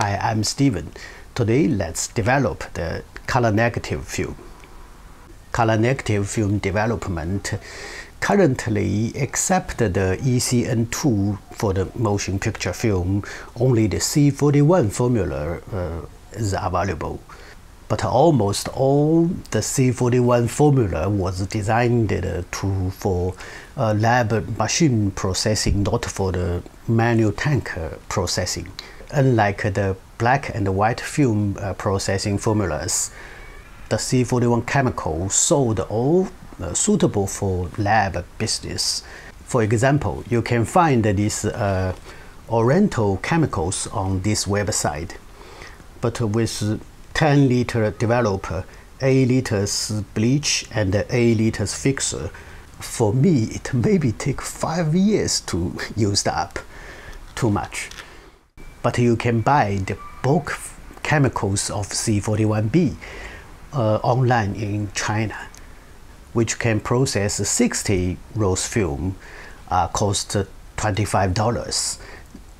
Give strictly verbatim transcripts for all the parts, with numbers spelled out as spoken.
Hi, I'm Steven. Today, let's develop the color negative film. Color negative film development currently, except the E C N two for the motion picture film, only the C forty-one formula uh, is available. But almost all the C forty-one formula was designed to for uh, lab machine processing, not for the manual tank processing. Unlike the black and white film uh, processing formulas, the C forty-one chemical sold all uh, suitable for lab business. For example, you can find these uh, Oriental chemicals on this website, but with ten liter developer, eight liters bleach and eight liters fixer, for me it maybe take five years to use up. Too much. But you can buy the bulk chemicals of C forty-one B uh, online in China, which can process sixty rolls film, uh, cost twenty-five dollars,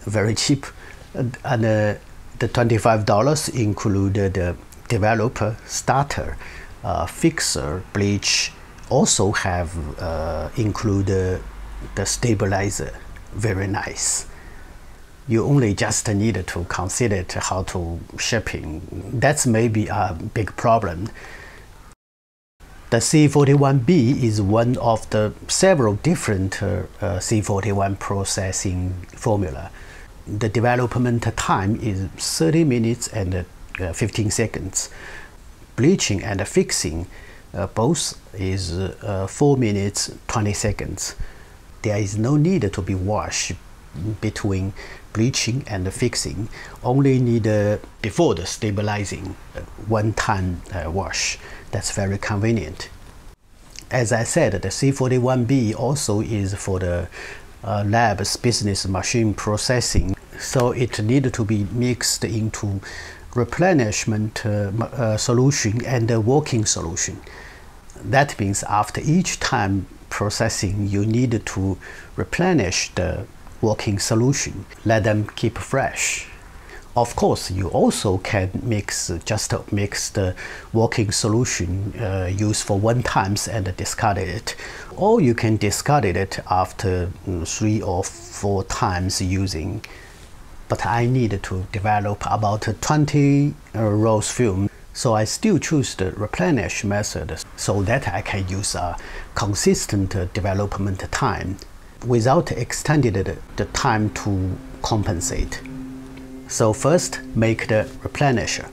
very cheap. And, and uh, the twenty-five dollars included the developer, starter, uh, fixer, bleach, also have uh, included the stabilizer. Very nice. You only just need to consider how to shipping. That's maybe a big problem. The C forty-one B is one of the several different uh, C forty-one processing formula. The development time is thirty minutes and uh, fifteen seconds. Bleaching and fixing uh, both is uh, four minutes, twenty seconds. There is no need to be washed between bleaching and fixing, only need uh, before the stabilizing uh, one time uh, wash. That's very convenient. As I said, the C forty-one B also is for the uh, lab's business machine processing, so it needs to be mixed into replenishment uh, uh, solution and uh, working solution. That means after each time processing, you need to replenish the working solution, let them keep fresh. Of course, you also can mix, just mix the working solution uh, used for one times and discard it, or you can discard it after three or four times using. But I need to develop about twenty uh, rolls film, so I still choose the replenish method so that I can use a consistent development time without extending the time to compensate. So first, make the replenisher.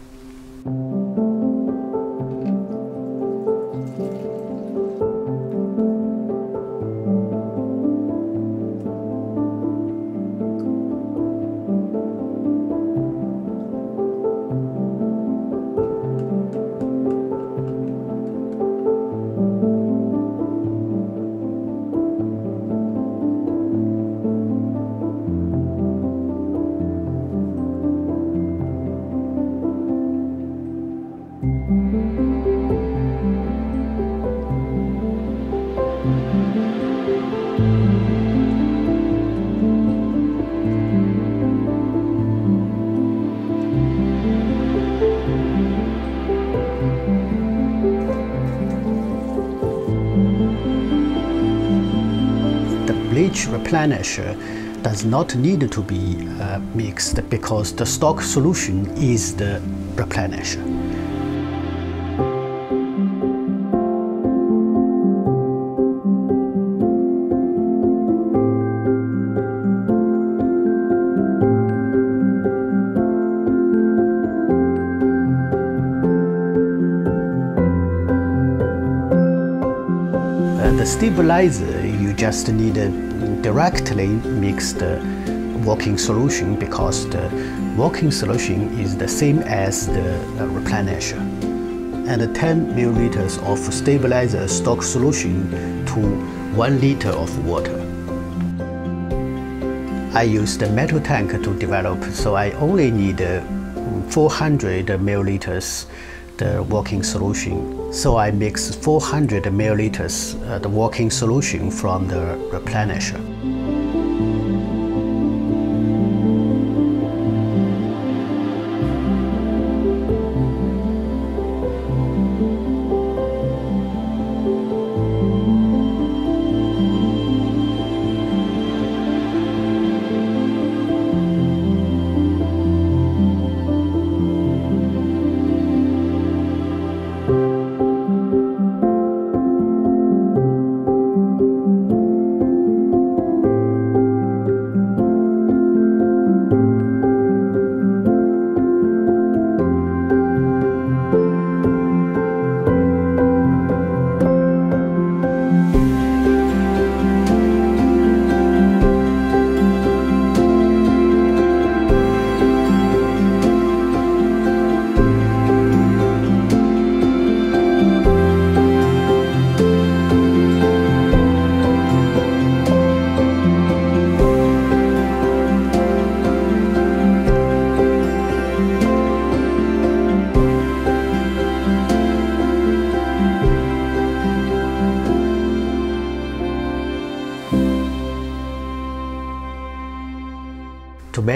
Bleach replenisher does not need to be uh, mixed because the stock solution is the replenisher. Uh, the stabilizer, you just need a directly mix the working solution because the working solution is the same as the replenisher, and ten milliliters of stabilizer stock solution to one liter of water. I used the metal tank to develop, so I only need four hundred milliliters the working solution, so I mix four hundred milliliters uh, the working solution from the replenisher.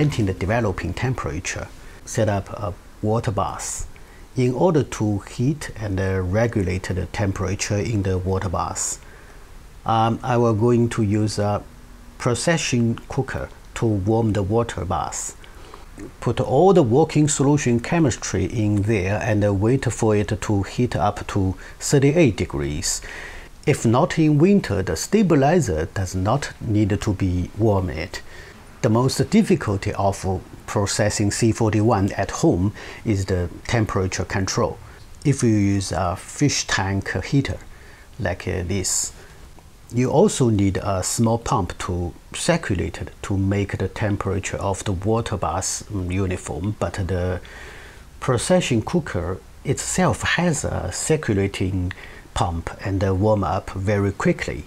preventing the developing temperature, set up a water bath in order to heat and uh, regulate the temperature in the water bath. Um, I was going to use a precision cooker to warm the water bath. Put all the working solution chemistry in there and uh, wait for it to heat up to thirty-eight degrees. If not in winter, the stabilizer does not need to be warmed. The most difficulty of processing C forty-one at home is the temperature control. If you use a fish tank heater like uh, this, you also need a small pump to circulate it to make the temperature of the water bath uniform, but the precision cooker itself has a circulating pump and warm up very quickly.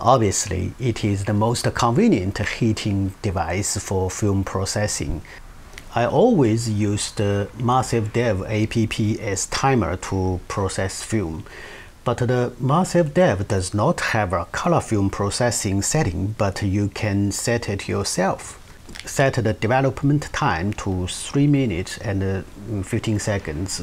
Obviously, it is the most convenient heating device for film processing. I always use the Massive Dev A P P as timer to process film. But the Massive Dev does not have a color film processing setting, but you can set it yourself. Set the development time to three minutes and fifteen seconds.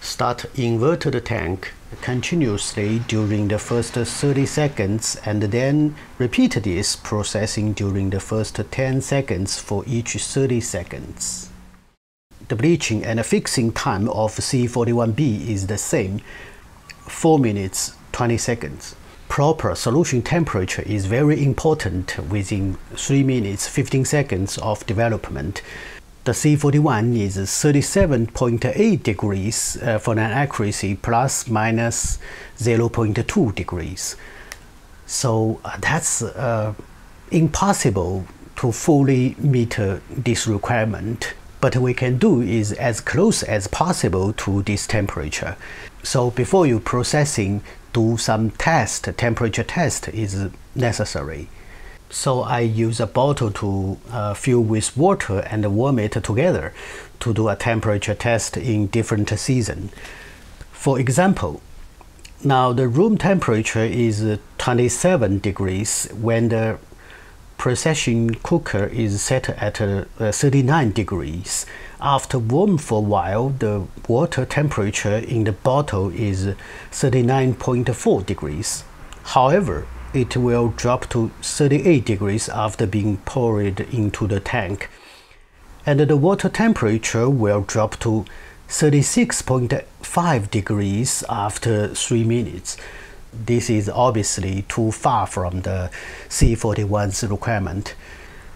Start inverted tank continuously during the first thirty seconds and then repeat this processing during the first ten seconds for each thirty seconds. The bleaching and fixing time of C forty-one B is the same. four minutes twenty seconds. Proper solution temperature is very important within three minutes fifteen seconds of development. The C forty-one is thirty-seven point eight degrees uh, for an accuracy plus minus zero point two degrees. So uh, that's uh, impossible to fully meet uh, this requirement. What we can do is as close as possible to this temperature. So before you processing, do some test, temperature test is necessary. So I use a bottle to uh, fill with water and warm it together to do a temperature test in different season. For example, now the room temperature is twenty-seven degrees when the precision cooker is set at uh, thirty-nine degrees. After warm for a while, the water temperature in the bottle is thirty-nine point four degrees. However, it will drop to thirty-eight degrees after being poured into the tank. And the water temperature will drop to thirty-six point five degrees after three minutes. This is obviously too far from the C forty-one's requirement.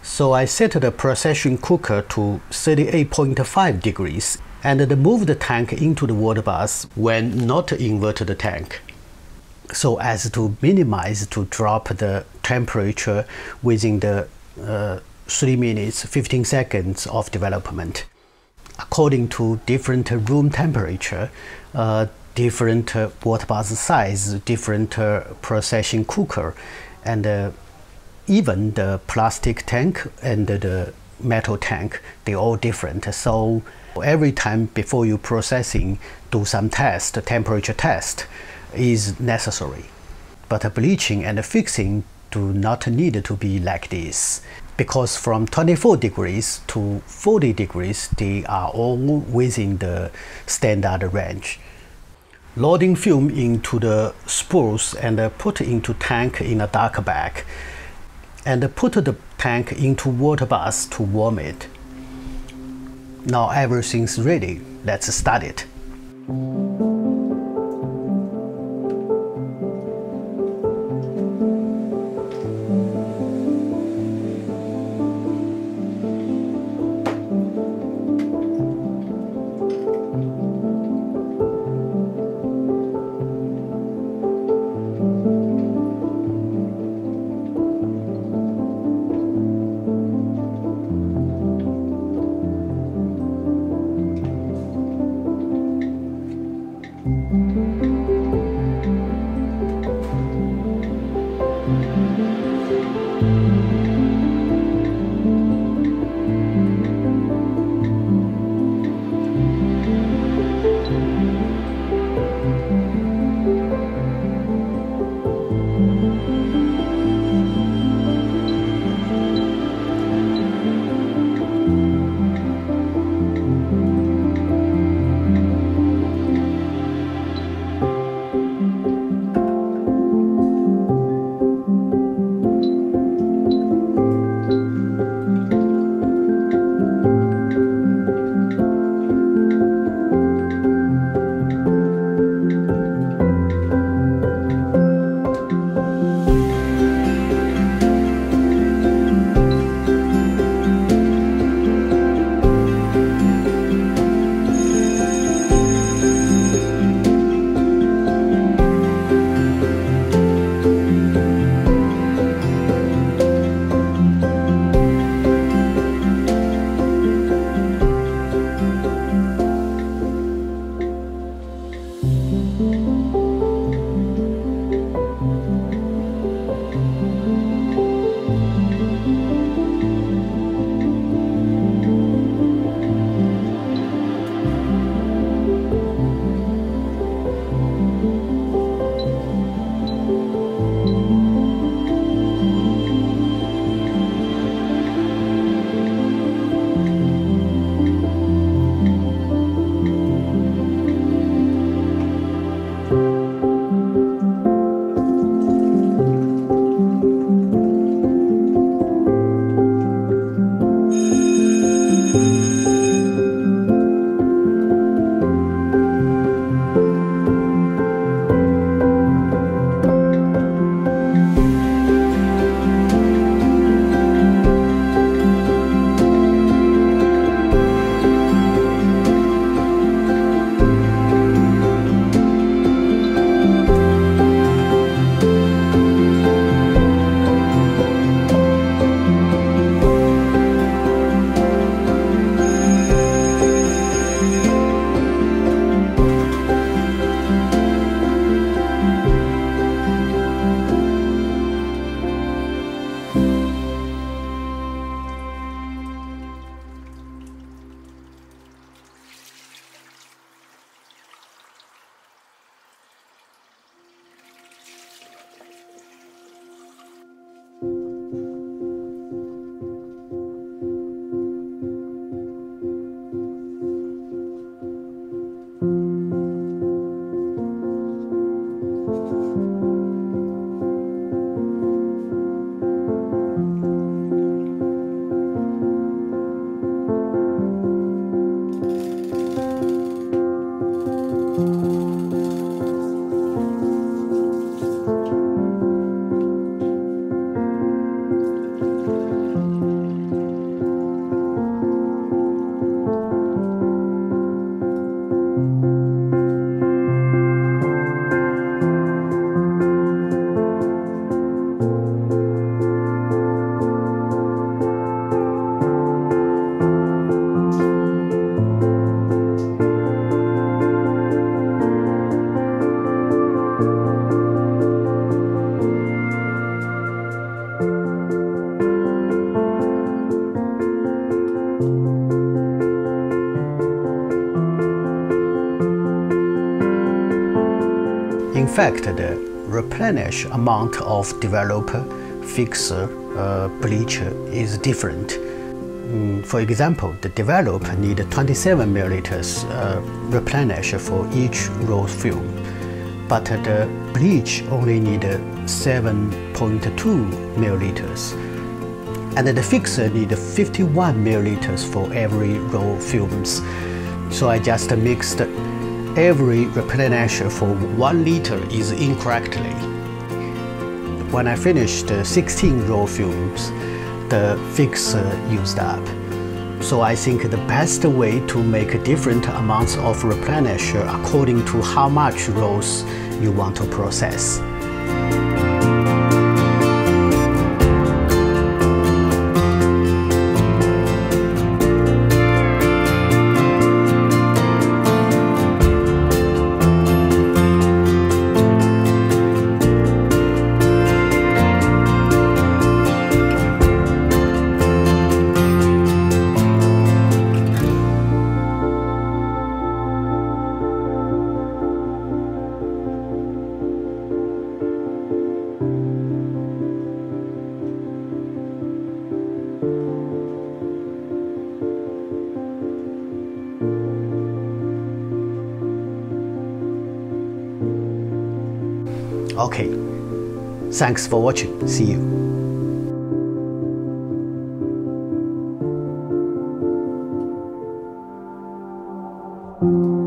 So I set the precision cooker to thirty-eight point five degrees and move the tank into the water bath when not inverted the tank, so as to minimize to drop the temperature within the uh, three minutes fifteen seconds of development. According to different room temperature, uh, different uh, water bath size, different uh, processing cooker, and uh, even the plastic tank and the metal tank, they all different. So every time before you processing, do some test, temperature test is necessary. But bleaching and fixing do not need to be like this, because from twenty-four degrees to forty degrees, they are all within the standard range. Loading film into the spools and put into tank in a dark bag and put the tank into water bath to warm it. Now everything's ready, let's start it. In fact, the replenish amount of developer, fixer, uh, bleacher is different. Mm, for example, the developer needs twenty-seven milliliters uh, replenish for each roll film, but the bleach only needs seven point two milliliters, and the fixer needs fifty-one milliliters for every roll films. So I just mixed every replenish for one liter is incorrectly. When I finished sixteen roll films, the fixer used up. So I think the best way to make different amounts of replenish according to how much rolls you want to process. Okay, thanks for watching. See you. you.